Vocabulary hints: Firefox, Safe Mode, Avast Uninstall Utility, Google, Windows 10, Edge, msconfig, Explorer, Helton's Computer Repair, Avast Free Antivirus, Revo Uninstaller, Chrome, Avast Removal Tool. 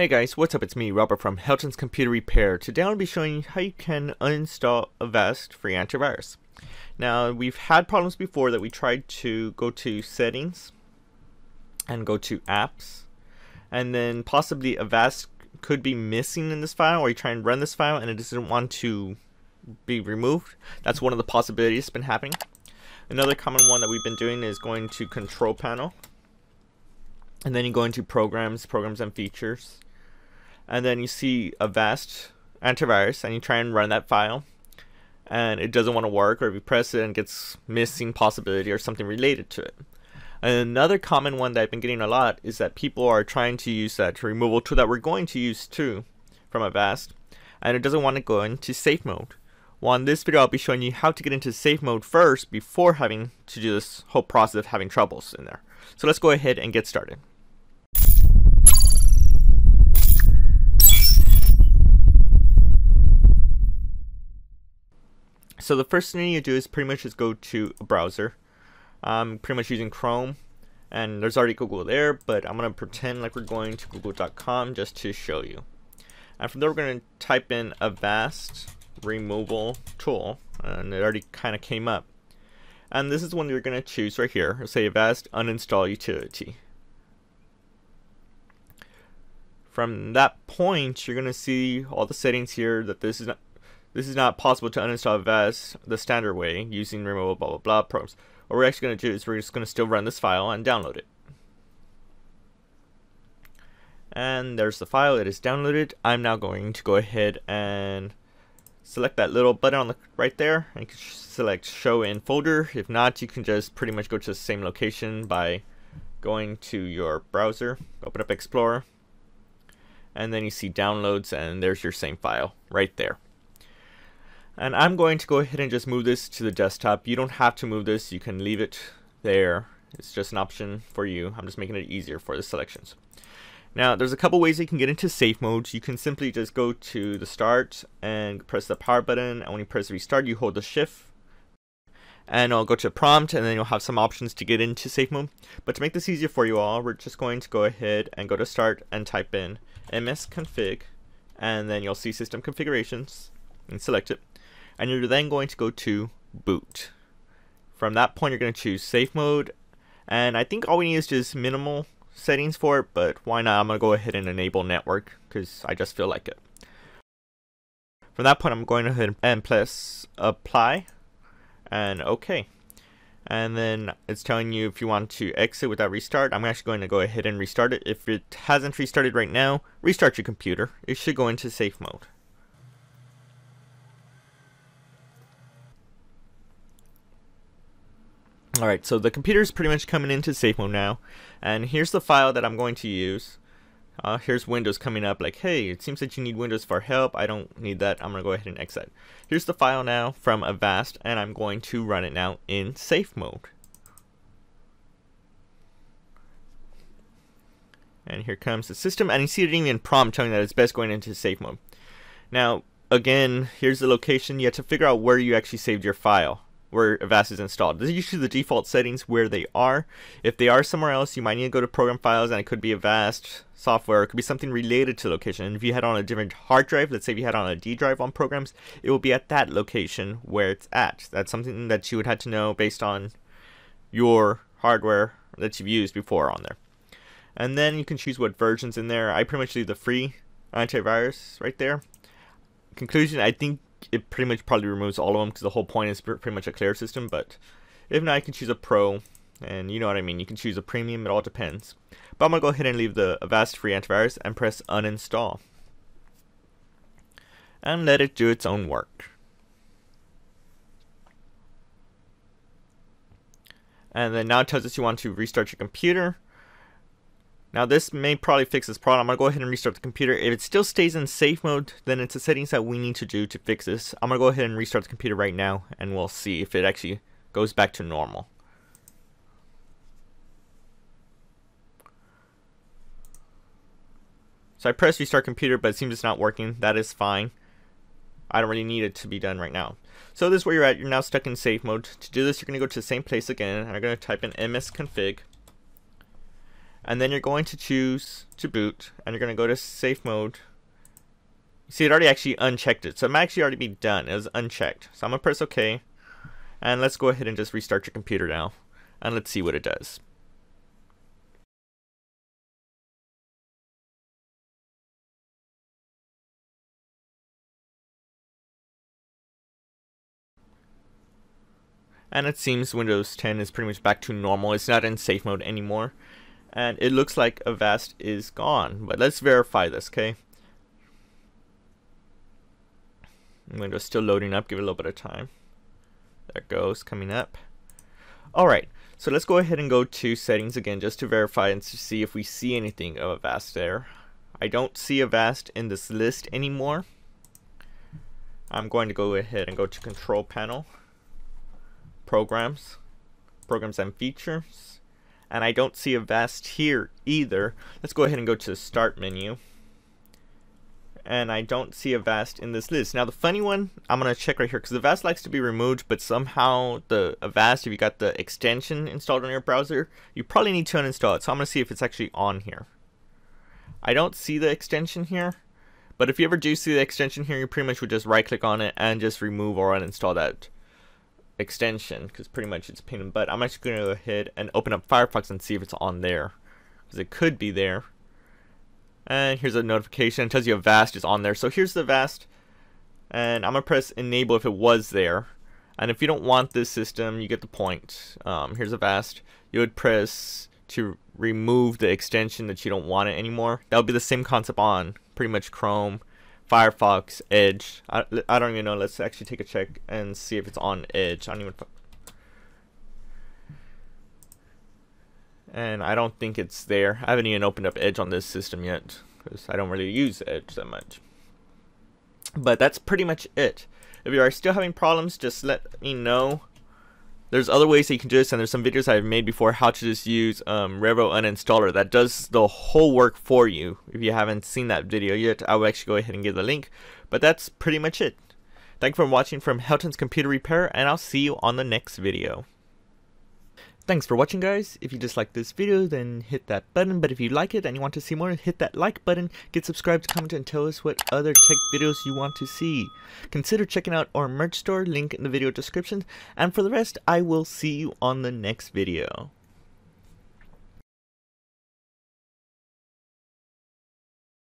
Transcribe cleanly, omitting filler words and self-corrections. Hey guys, what's up? It's me, Robert from Helton's Computer Repair. Today I'll be showing you how you can uninstall Avast Free Antivirus. Now, we've had problems before that we tried to go to Settings and go to Apps, and then possibly Avast could be missing in this file, or you try and run this file and it doesn't want to be removed. That's one of the possibilities that's been happening. Another common one that we've been doing is going to Control Panel, and then you go into Programs and Features, and then you see Avast Antivirus and you try and run that file and it doesn't want to work, or if you press it and gets missing possibility or something related to it. And another common one that I've been getting a lot is that people are trying to use that removal tool that we're going to use too from Avast, and it doesn't want to go into safe mode. Well, in this video I'll be showing you how to get into safe mode first before having to do this whole process of having troubles in there. So let's go ahead and get started. So the first thing you do is pretty much just go to a browser. I'm pretty much using Chrome, and there's already Google there, but I'm going to pretend like we're going to google.com just to show you. And from there we're going to type in Avast Removal Tool, and it already kind of came up. And this is one you're going to choose right here. Say Avast Uninstall Utility. From that point, you're going to see all the settings here that this is not possible to uninstall Avast the standard way using removal blah blah blah probes. What we're actually going to do is we're just going to still run this file and download it. And there's the file. It is downloaded. I'm now going to go ahead and select that little button on the right there and select show in folder. If not, you can just pretty much go to the same location by going to your browser, open up Explorer, and then you see downloads, and there's your same file right there. And I'm going to go ahead and just move this to the desktop. You don't have to move this, you can leave it there. It's just an option for you. I'm just making it easier for the selections. Now, there's a couple ways you can get into safe mode. You can simply just go to the start and press the power button, and when you press restart, you hold the shift and it'll go to prompt, and then you'll have some options to get into safe mode. But to make this easier for you all, we're just going to go ahead and go to start and type in msconfig, and then you'll see system configurations and select it, and you're then going to go to boot. From that point, you're going to choose safe mode, and I think all we need is just minimal settings for it, but why not? I'm going to go ahead and enable network because I just feel like it. From that point, I'm going ahead and press apply and OK. And then it's telling you if you want to exit without restart. I'm actually going to go ahead and restart it. If it hasn't restarted right now, restart your computer. It should go into safe mode. Alright, so the computer is pretty much coming into safe mode now, and here's the file that I'm going to use. Here's Windows coming up like, hey, it seems that you need Windows for help. I don't need that. I'm going to go ahead and exit. Here's the file now from Avast, and I'm going to run it now in safe mode. And here comes the system, and you see it didn't even prompt telling that it's best going into safe mode. Now, again, here's the location. You have to figure out where you actually saved your file, where Avast is installed. This is usually the default settings where they are. If they are somewhere else, you might need to go to program files, and it could be Avast software, it could be something related to location. And if you had on a different hard drive, let's say if you had on a D drive on programs, it will be at that location where it's at. That's something that you would have to know based on your hardware that you've used before on there. And then you can choose what versions in there. I pretty much leave the free antivirus right there. Conclusion, I think it pretty much probably removes all of them because the whole point is pretty much a clear system, but if not, you can choose a pro, and you know what I mean, you can choose a premium, it all depends. But I'm going to go ahead and leave the Avast Free Antivirus and press uninstall and let it do its own work. And then now it tells us you want to restart your computer. Now this may probably fix this problem. I'm going to go ahead and restart the computer. If it still stays in safe mode, then it's the settings that we need to do to fix this. I'm going to go ahead and restart the computer right now, and we'll see if it actually goes back to normal. So I press restart computer, but it seems it's not working. That is fine. I don't really need it to be done right now. So this is where you're at. You're now stuck in safe mode. To do this, you're going to go to the same place again, and I'm going to type in msconfig. and then you're going to choose to boot, and you're going to go to safe mode. See, it already actually unchecked it, so it might actually already be done. It was unchecked, so I'm going to press OK, and let's go ahead and just restart your computer now, and let's see what it does. And it seems Windows 10 is pretty much back to normal. It's not in safe mode anymore. And it looks like Avast is gone. But let's verify this, okay? Windows still loading up. Give it a little bit of time. There it goes, coming up. Alright, so let's go ahead and go to settings again just to verify and to see if we see anything of Avast there. I don't see Avast in this list anymore. I'm going to go ahead and go to Control Panel. Programs and features, and I don't see Avast here either. Let's go ahead and go to the start menu, and I don't see Avast in this list. Now the funny one, I'm gonna check right here, because Avast likes to be removed, but somehow the Avast, if you got the extension installed on your browser, you probably need to uninstall it. So I'm gonna see if it's actually on here. I don't see the extension here, but if you ever do see the extension here, you pretty much would just right click on it and just remove or uninstall that extension, because pretty much it's a pain in the butt. I'm actually going to go ahead and open up Firefox and see if it's on there, because it could be there. And here's a notification. It tells you Avast is on there. So here's the Avast, and I'm going to press enable if it was there. And if you don't want this system, you get the point. Here's Avast. You would press to remove the extension that you don't want it anymore. That would be the same concept on pretty much Chrome, Firefox, Edge. I don't even know. Let's actually take a check and see if it's on Edge. I don't even. And I don't think it's there. I haven't even opened up Edge on this system yet, because I don't really use Edge that much. But that's pretty much it. If you are still having problems, just let me know. There's other ways that you can do this, and there's some videos I've made before how to just use Revo Uninstaller. That does the whole work for you. If you haven't seen that video yet, I will actually go ahead and give the link. But that's pretty much it. Thank you for watching from Helton's Computer Repair, and I'll see you on the next video. Thanks for watching, guys. If you disliked this video, then hit that button. But if you like it and you want to see more, hit that like button. Get subscribed, comment, and tell us what other tech videos you want to see. Consider checking out our merch store, link in the video description. And for the rest, I will see you on the next video.